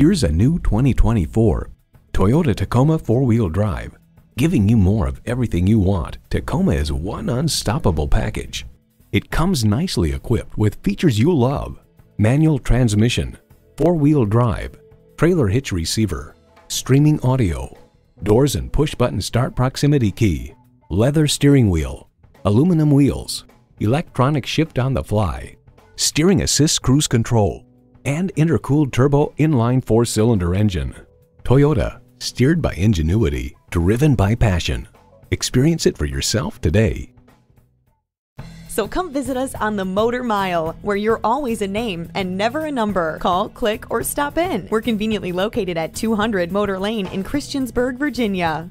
Here's a new 2024 Toyota Tacoma 4-wheel drive. Giving you more of everything you want, Tacoma is one unstoppable package. It comes nicely equipped with features you love: manual transmission, 4-wheel drive, trailer hitch receiver, streaming audio, doors and push-button start proximity key, leather steering wheel, aluminum wheels, electronic shift on the fly, steering assist cruise control, and intercooled turbo inline 4-cylinder engine. Toyota, steered by ingenuity, driven by passion. Experience it for yourself today. So come visit us on the Motor Mile, where you're always a name and never a number. Call, click, or stop in. We're conveniently located at 200 Motor Lane in Christiansburg, Virginia.